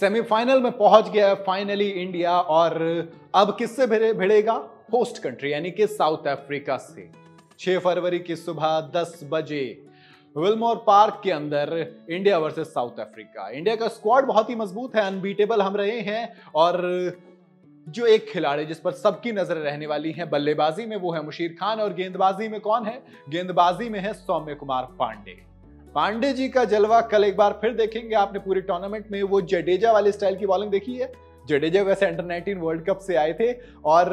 Semifinal में पहुंच गया है फाइनली इंडिया, और अब किससे भिड़ेगा? होस्ट कंट्री यानी कि साउथ अफ्रीका से। 6 फरवरी की सुबह 10 बजे विल्मोर पार्क के अंदर India versus South Africa. India का स्क्वाड बहुत ही मजबूत है, अनबीटेबल हम रहे हैं, और जो एक खिलाड़ी जिस पर सबकी नजर रहने वाली है बल्लेबाजी में वो है मुशीर खान, और गेंदबाजी में कौन है? गेंदबाजी में है सौम्य कुमार पांडे। पांडे जी का जलवा कल एक बार फिर देखेंगे। आपने पूरे टूर्नामेंट में वो जडेजा वाले स्टाइल की बॉलिंग देखी है। जडेजा वैसे अंडर-19 वर्ल्ड कप से आए थे और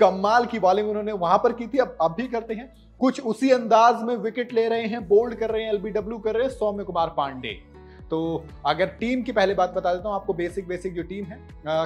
कमाल की बॉलिंग उन्होंने वहां पर की थी, अब भी करते हैं। कुछ उसी अंदाज में विकेट ले रहे हैं, बोल्ड कर रहे हैं, एलबीडब्ल्यू कर रहे हैं सौम्य कुमार पांडे। तो अगर टीम की पहले बात बता देता हूँ आपको, बेसिक जो टीम है,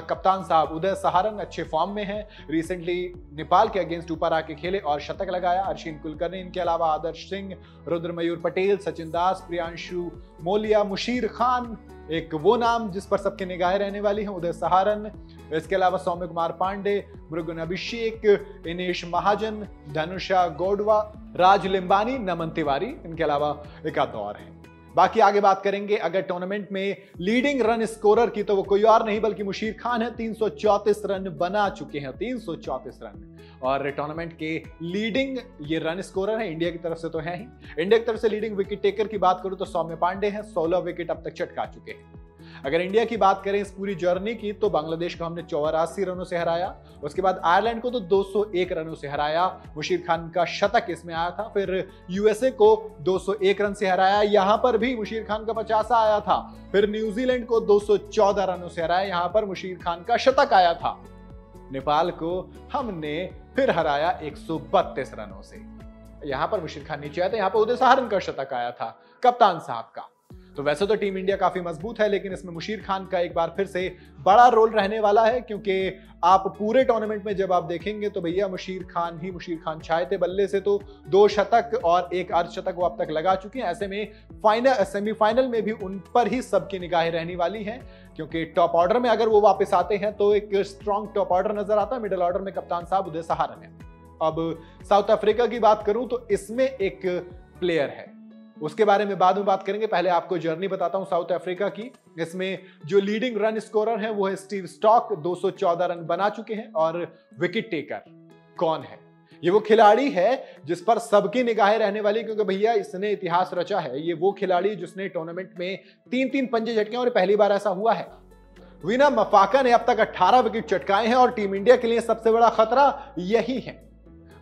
कप्तान साहब उदय सहारन अच्छे फॉर्म में हैं, रिसेंटली नेपाल के अगेंस्ट ऊपर आके खेले और शतक लगाया। अर्शीन कुलकर्णी, इनके अलावा आदर्श सिंह, रुद्रमयूर पटेल, सचिन दास, प्रियांशु मोलिया, मुशीर खान, एक वो नाम जिस पर सबके निगाहें रहने वाली हैं उदय सहारन, इसके अलावा सौम्य कुमार पांडे, मृगुन अभिषेक, इनेश महाजन, धनुषा गोडवा, राज लिम्बानी, नमन तिवारी, इनके अलावा एक दौर है। बाकी आगे बात करेंगे। अगर टूर्नामेंट में लीडिंग रन स्कोरर की तो वो कोई और नहीं बल्कि मुशीर खान है। 334 रन बना चुके हैं, 334 रन, और टूर्नामेंट के लीडिंग ये रन स्कोरर है इंडिया की तरफ से तो है ही। इंडिया की तरफ से लीडिंग विकेट टेकर की बात करूं तो सौम्य पांडे हैं, 16 विकेट अब तक चटका चुके हैं। अगर इंडिया की बात करें इस पूरी जर्नी की तो बांग्लादेश को हमने 84 रनों से हराया, उसके बाद आयरलैंड को तो 201 रनों से हराया, मुशीर खान का शतक इसमें आया था, फिर यूएसए को 201 रन से हराया, यहां पर भी मुशीर खान का 50वां आया था, फिर न्यूजीलैंड को 214 रनों से हराया, यहां पर मुशीर खान का शतक आया था, नेपाल को हमने फिर हराया 132 रनों से, यहां पर मुशीर खान नीचे आया था, यहां पर उदय सहारन का शतक आया था कप्तान साहब का। तो वैसे तो टीम इंडिया काफी मजबूत है, लेकिन इसमें मुशीर खान का एक बार फिर से बड़ा रोल रहने वाला है, क्योंकि आप पूरे टूर्नामेंट में जब आप देखेंगे तो भैया मुशीर खान छाए थे बल्ले से, तो 2 शतक और 1 अर्धशतक वो अब तक लगा चुके हैं। ऐसे में सेमीफाइनल में भी उन पर ही सबकी निगाहें रहने वाली हैं, क्योंकि टॉप ऑर्डर में अगर वो वापस आते हैं तो एक स्ट्रॉन्ग टॉप ऑर्डर नजर आता है, मिडिल ऑर्डर में कप्तान साहब उदय सहारन है। अब साउथ अफ्रीका की बात करूं तो इसमें एक प्लेयर है, उसके बारे में बाद में बात करेंगे, पहले आपको जर्नी बताता हूं साउथ अफ्रीका की। इसमें जो लीडिंग रन स्कोरर है वो है स्टीव स्टॉक, 214 रन बना चुके हैं, और विकेट टेकर कौन है? ये वो खिलाड़ी है जिस पर सबकी निगाहें रहने वाली, क्योंकि भैया इसने इतिहास रचा है। ये वो खिलाड़ी जिसने टूर्नामेंट में 3-3 पंजे झटके, और पहली बार ऐसा हुआ है। वीना मफाका ने अब तक 18 विकेट चटकाए हैं, और टीम इंडिया के लिए सबसे बड़ा खतरा यही है।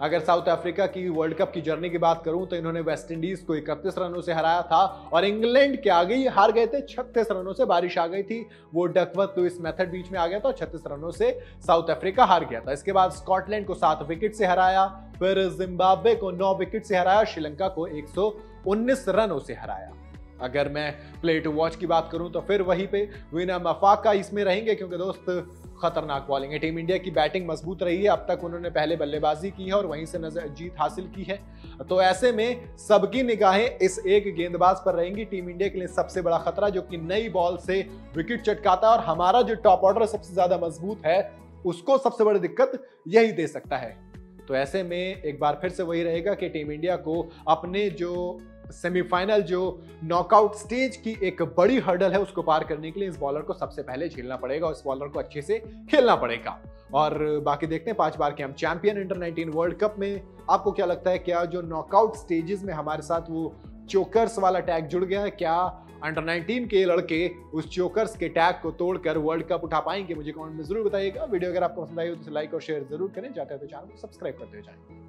अगर साउथ अफ्रीका की वर्ल्ड कप की जर्नी की बात करूं तो इन्होंने वेस्टइंडीज को 31 रनों से हराया था, और इंग्लैंड के आगे ये हार गए थे 36 रनों से, बारिश आ गई थी, वो डकवर्थ लुईस मेथड बीच में आ गया था, 36 रनों से साउथ अफ्रीका हार गया था। इसके बाद स्कॉटलैंड को 7 विकेट से हराया, फिर जिम्बाब्वे को 9 विकेट से हराया, श्रीलंका को 119 रनों से हराया। अगर मैं प्ले टू वॉच की बात करूं तो फिर वहीं पे विना मफाका इसमें रहेंगे, क्योंकि दोस्त खतरनाक बॉलिंग है। टीम इंडिया की बैटिंग मजबूत रही है अब तक, उन्होंने पहले बल्लेबाजी की है और वहीं से जीत हासिल की है, तो ऐसे में सबकी निगाहें इस एक गेंदबाज पर रहेंगी। टीम इंडिया के लिए सबसे बड़ा खतरा जो कि नई बॉल से विकेट चटकाता है, और हमारा जो टॉप ऑर्डर सबसे ज्यादा मजबूत है उसको सबसे बड़ी दिक्कत यही दे सकता है। तो ऐसे में एक बार फिर से वही रहेगा कि टीम इंडिया को अपने जो सेमीफाइनल जो नॉकआउट स्टेज की एक बड़ी हर्डल है उसको पार करने के लिए इस बॉलर को सबसे पहले झेलना पड़ेगा, और इस बॉलर को अच्छे से खेलना पड़ेगा। और बाकी देखते हैं 5 बार के हम चैंपियन अंडर-19 वर्ल्ड कप में। आपको क्या लगता है, क्या जो नॉकआउट स्टेजेस में हमारे साथ वो चोकर्स वाला टैग जुड़ गया है, क्या अंडर-19 के लड़के उस चोकर्स के टैग को तोड़कर वर्ल्ड कप उठा पाएंगे? मुझे कमेंट में जरूर बताइएगा। वीडियो अगर आपको पसंद आई हो तो लाइक और शेयर जरूर करें, जाते हैं तो चैनल को सब्सक्राइब करते जाएं।